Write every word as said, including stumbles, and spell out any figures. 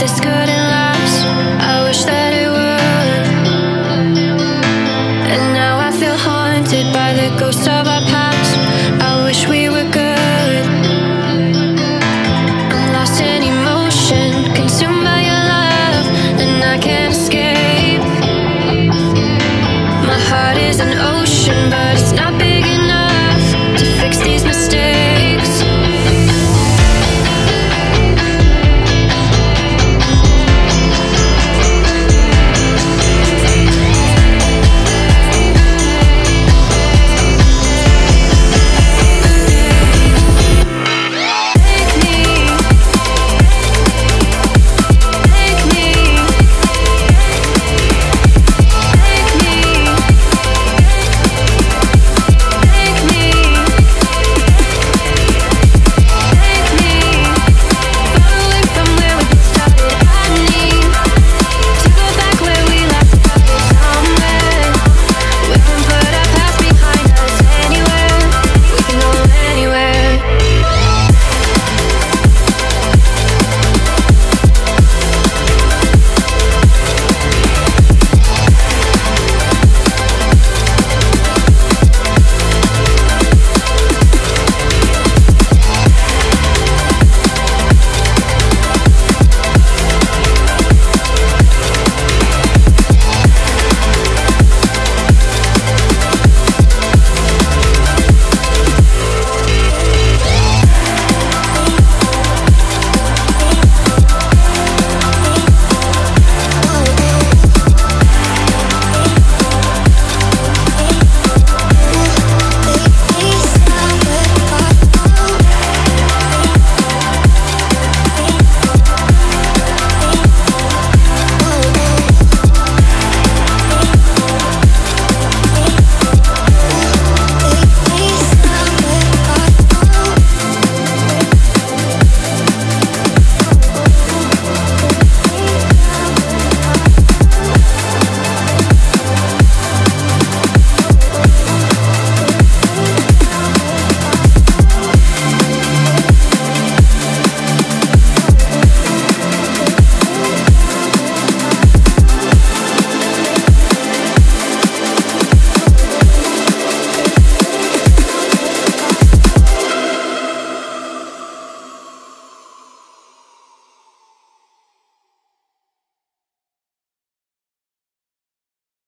This couldn't last.